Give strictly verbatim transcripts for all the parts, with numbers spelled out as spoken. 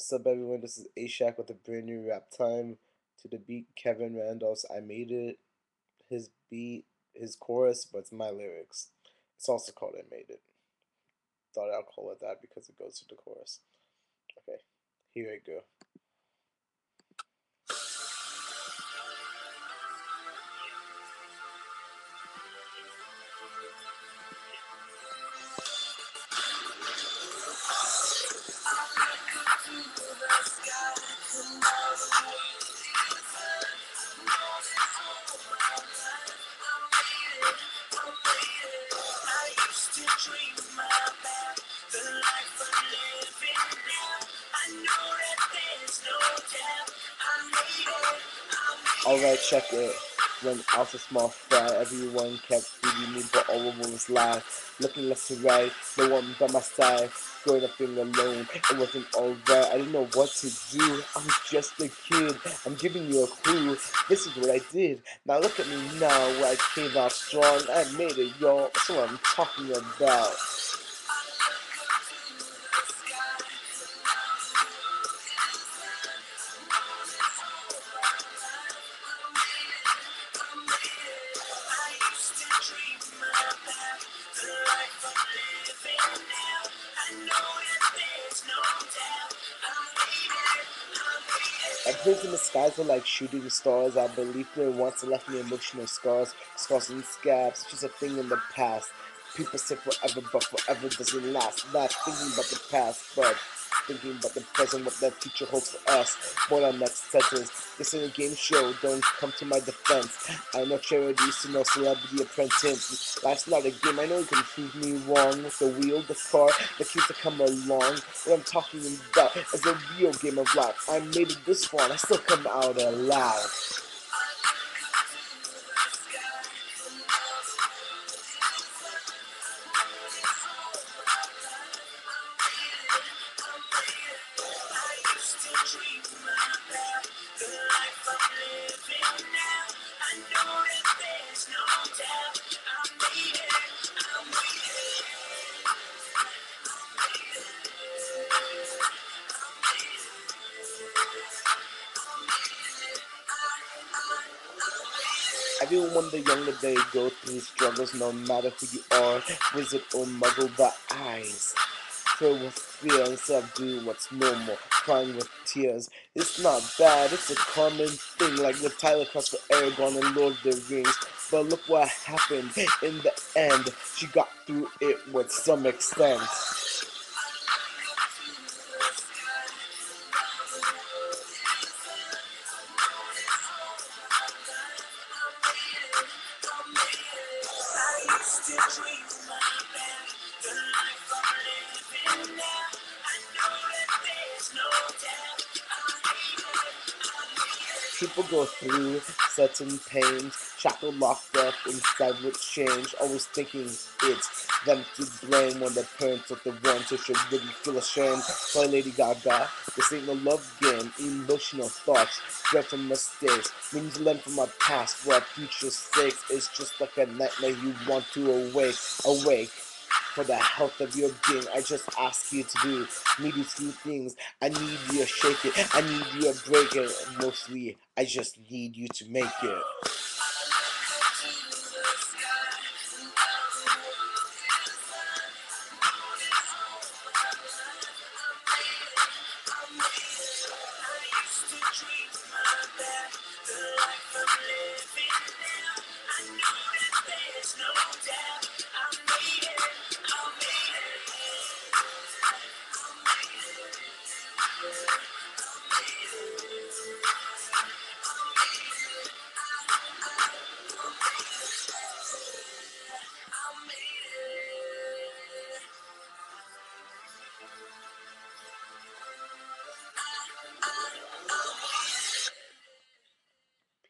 What's up, everyone? This is A-Shack with a brand new rap time to the beat Kevin Randolph's I Made It, his beat, his chorus, but it's my lyrics. It's also called I Made It. Thought I'll call it that because it goes to the chorus. Okay, here I go. Alright, check it. When I was a small fry, everyone kept feeding me, but all of them was lies. Looking left to right, no one by my side. Growing up being alone, it wasn't alright. I didn't know what to do. I was just a kid. I'm giving you a clue. This is what I did. Now look at me now, where I came out strong. I made it, y'all. That's what I'm talking about. I lived in the skies were like shooting stars. I believed in once and left me emotional scars. Scars and scabs, just a thing in the past. People say forever, but forever doesn't last. Not thinking about the past, but thinking about the present, what that future holds for us. More than next sentence. This is a game show, don't come to my defense. I know charities to no celebrity apprentice. Life's not a game, I know you can prove me wrong. With the wheel, the car, the kids that come along. What I'm talking about is a real game of life. I made it this far and I still come out alive. Everyone, the younger they go through struggles, no matter who you are, wizard or muggle, the eyes fill with fear instead of doing what's normal, crying with tears. It's not bad, it's a common thing, like Liv Tyler crossed for Aragon and Lord of the Rings. But look what happened in the end, she got through it with some extent. People go through certain pains, shackled, locked up inside with change, always thinking it's them to blame when their parents are the ones who should really feel ashamed. By Lady Gaga, this ain't no love game, emotional thoughts, dreadful mistakes, meaning to learn from our past for our future's sake. It's just like a nightmare you want to awake, awake. For the health of your being, I just ask you to do me these few things. I need you to shake it, I need you to break it, and mostly I just need you to make it.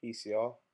Peace, y'all.